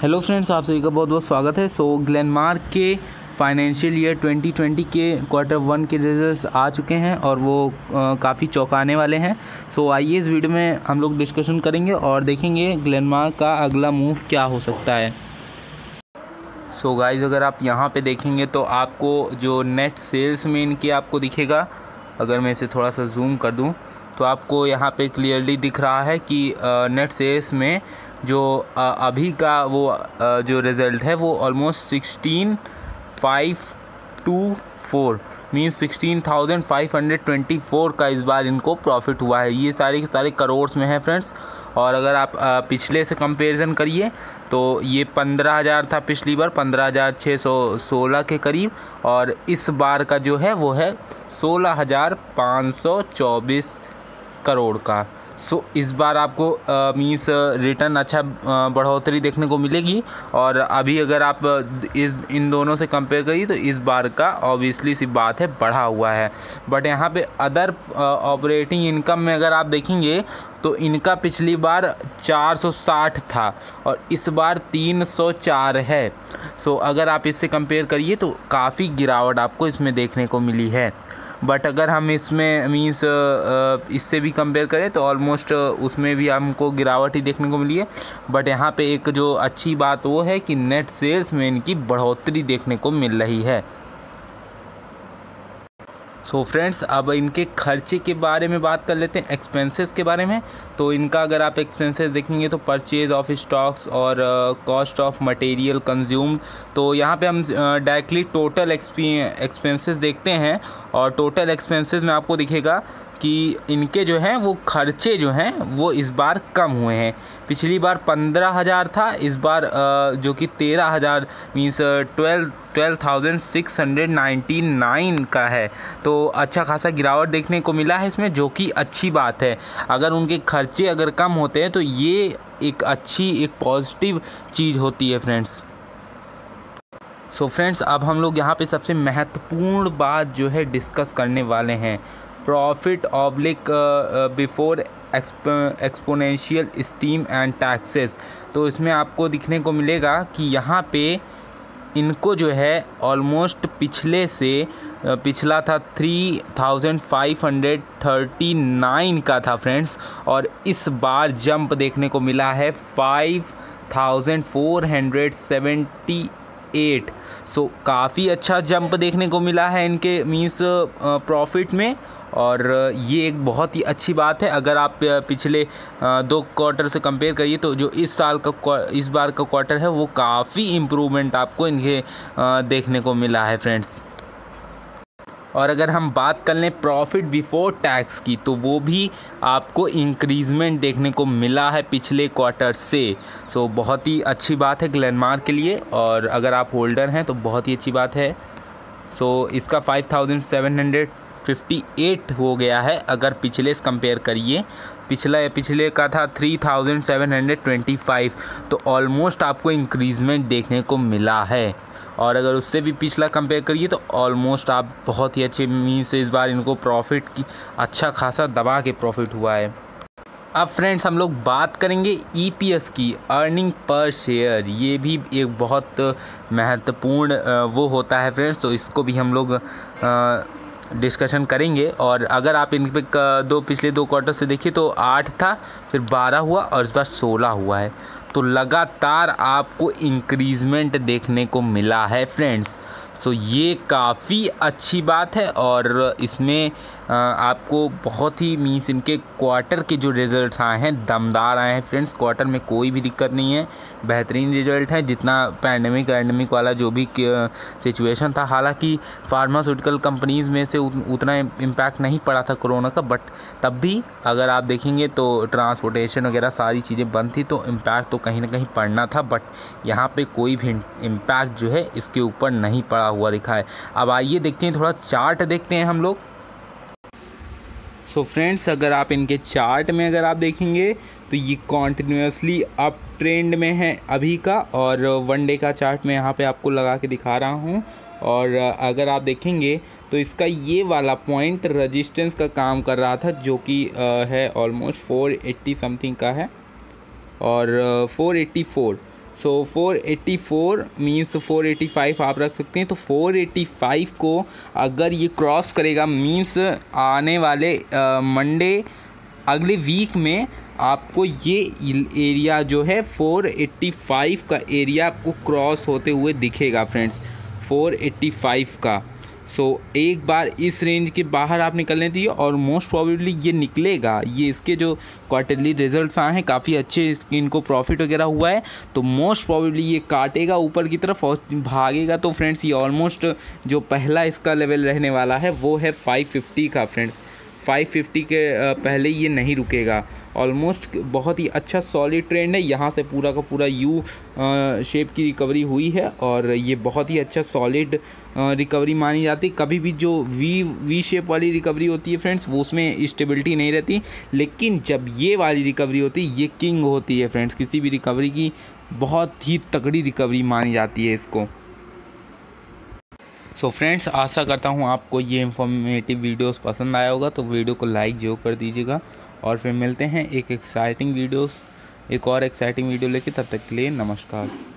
Hello friends, आप सभी का बहुत बहुत स्वागत है। ग्लेनमार्क के फाइनेंशियल ईयर 2020 के क्वार्टर 1 के रिजल्ट्स आ चुके हैं और वो काफ़ी चौंकाने वाले हैं। आइए इस वीडियो में हम लोग डिस्कशन करेंगे और देखेंगे ग्लेनमार्क का अगला मूव क्या हो सकता है। गाइस, अगर आप यहाँ पे देखेंगे तो आपको जो नेट सेल्स में इनके आपको दिखेगा, अगर मैं इसे थोड़ा सा जूम कर दूँ तो आपको यहाँ पे क्लियरली दिख रहा है कि नेट सेल्स में जो अभी का वो जो रिज़ल्ट है वो ऑलमोस्ट 16,524 मीन्स 16,524 का इस बार इनको प्रॉफिट हुआ है। ये सारे के सारे करोड़ में है फ्रेंड्स। और अगर आप पिछले से कंपैरिजन करिए तो ये 15,000 था पिछली बार, 15,616 के करीब, और इस बार का जो है वो है 16,524 करोड़ का। इस बार आपको मीन्स रिटर्न अच्छा बढ़ोतरी देखने को मिलेगी। और अभी अगर आप इन दोनों से कंपेयर करिए तो इस बार का ऑब्वियसली सी बात है बढ़ा हुआ है। बट यहाँ पे अदर ऑपरेटिंग इनकम में अगर आप देखेंगे तो इनका पिछली बार 460 था और इस बार 304 है। अगर आप इससे कंपेयर करिए तो काफ़ी गिरावट आपको इसमें देखने को मिली है। बट अगर हम इसमें मीन्स इससे भी कंपेयर करें तो ऑलमोस्ट उसमें भी हमको गिरावट ही देखने को मिली है। बट यहाँ पे एक जो अच्छी बात वो है कि नेट सेल्स में इनकी बढ़ोतरी देखने को मिल रही है। फ्रेंड्स, अब इनके खर्चे के बारे में बात कर लेते हैं, एक्सपेंसेस के बारे में। तो इनका अगर आप एक्सपेंसेस देखेंगे तो परचेज ऑफ स्टॉक्स और कॉस्ट ऑफ मटेरियल कंज्यूम्ड, तो यहाँ पे हम डायरेक्टली टोटल एक्सपेंसेस देखते हैं। और टोटल एक्सपेंसेस में आपको दिखेगा कि इनके जो हैं वो खर्चे जो हैं वो इस बार कम हुए हैं। पिछली बार 15,000 था, इस बार जो कि 13,000 मीन्स 12,699 का है। तो अच्छा खासा गिरावट देखने को मिला है इसमें, जो कि अच्छी बात है। अगर उनके खर्चे अगर कम होते हैं तो ये एक अच्छी एक पॉजिटिव चीज़ होती है फ्रेंड्स। फ्रेंड्स, अब हम लोग यहाँ पे सबसे महत्वपूर्ण बात जो है डिस्कस करने वाले हैं, profit oblique before exponential steam and taxes. तो इसमें आपको दिखने को मिलेगा कि यहाँ पे इनको जो है ऑलमोस्ट पिछले से पिछला था 3,539 का था फ्रेंड्स, और इस बार जंप देखने को मिला है 5,478। काफ़ी अच्छा जंप देखने को मिला है इनके मीन्स प्रॉफिट में, और ये एक बहुत ही अच्छी बात है। अगर आप पिछले 2 क्वार्टर से कंपेयर करिए तो जो इस साल का इस बार का क्वार्टर है वो काफ़ी इम्प्रूवमेंट आपको इनके देखने को मिला है फ्रेंड्स। और अगर हम बात कर लें प्रॉफिट बिफोर टैक्स की, तो वो भी आपको इंक्रीजमेंट देखने को मिला है पिछले क्वार्टर से। बहुत ही अच्छी बात है ग्लेनमार्क के लिए, और अगर आप होल्डर हैं तो बहुत ही अच्छी बात है। इसका 5,758 हो गया है। अगर पिछले से कंपेयर करिए, पिछले का था 3,725, तो ऑलमोस्ट आपको इंक्रीजमेंट देखने को मिला है। और अगर उससे भी पिछला कंपेयर करिए तो ऑलमोस्ट आप बहुत ही अच्छे मीन से इस बार इनको प्रॉफिट की अच्छा खासा दबा के प्रॉफिट हुआ है। अब फ्रेंड्स, हम लोग बात करेंगे EPS की, अर्निंग पर शेयर। ये भी एक बहुत महत्वपूर्ण वो होता है फ्रेंड्स, तो इसको भी हम लोग डिस्कशन करेंगे। और अगर आप इन पर पिछले 2 क्वार्टर से देखिए तो 8 था, फिर 12 हुआ और इस बार 16 हुआ है। तो लगातार आपको इंक्रीजमेंट देखने को मिला है फ्रेंड्स। ये काफ़ी अच्छी बात है, और इसमें आपको बहुत ही मीन्स इनके क्वार्टर के जो रिज़ल्ट आए हैं दमदार आए हैं फ्रेंड्स। क्वार्टर में कोई भी दिक्कत नहीं है, बेहतरीन रिज़ल्ट है जितना पैंडमिक वाला जो भी सिचुएशन था। हालांकि फार्मास्यूटिकल कंपनीज़ में से उतना इम्पैक्ट नहीं पड़ा था कोरोना का, बट तब भी अगर आप देखेंगे तो ट्रांसपोर्टेशन वगैरह सारी चीज़ें बंद थी, तो इम्पैक्ट तो कहीं ना कहीं पड़ना था। बट यहाँ पर कोई भी इम्पैक्ट जो है इसके ऊपर नहीं पड़ा हुआ दिखा है। अब आइए देखते हैं, थोड़ा चार्ट देखते हैं हम लोग। फ्रेंड्स, अगर आप इनके चार्ट में अगर आप देखेंगे तो ये कॉन्टिन्यूसली अप ट्रेंड में है अभी का, और 1 डे का चार्ट में यहाँ पे आपको लगा के दिखा रहा हूँ। और अगर आप देखेंगे तो इसका ये वाला पॉइंट रेजिस्टेंस का काम कर रहा था, जो कि है ऑलमोस्ट 480 समथिंग का है और 484। सो 484 मीन्स 485 आप रख सकते हैं। तो 485 को अगर ये क्रॉस करेगा मीन्स आने वाले मंडे अगले वीक में आपको ये एरिया जो है 485 का एरिया आपको क्रॉस होते हुए दिखेगा फ्रेंड्स, 485 का। सो एक बार इस रेंज के बाहर आप निकलने दिए और मोस्ट प्रॉबेबली ये निकलेगा। ये इसके जो क्वार्टरली रिजल्ट्स आए हैं काफ़ी अच्छे, इनको प्रॉफिट वगैरह हुआ है। तो मोस्ट प्रॉबेबली ये काटेगा ऊपर की तरफ और भागेगा। तो फ्रेंड्स ये ऑलमोस्ट जो पहला इसका लेवल रहने वाला है वो है 550 का फ्रेंड्स। 550 के पहले ये नहीं रुकेगा। ऑलमोस्ट बहुत ही अच्छा सॉलिड ट्रेंड है, यहाँ से पूरा का पूरा यू शेप की रिकवरी हुई है और ये बहुत ही अच्छा सॉलिड रिकवरी मानी जाती है। कभी भी जो वी शेप वाली रिकवरी होती है फ्रेंड्स वो उसमें स्टेबिलिटी नहीं रहती, लेकिन जब ये वाली रिकवरी होती है ये किंग होती है फ्रेंड्स। किसी भी रिकवरी की बहुत ही तगड़ी रिकवरी मानी जाती है इसको। सो फ्रेंड्स आशा करता हूँ आपको ये इन्फॉर्मेटिव वीडियोस पसंद आया होगा। तो वीडियो को लाइक जरूर कर दीजिएगा और फिर मिलते हैं एक एक्साइटिंग वीडियो लेके। तब तक के लिए नमस्कार।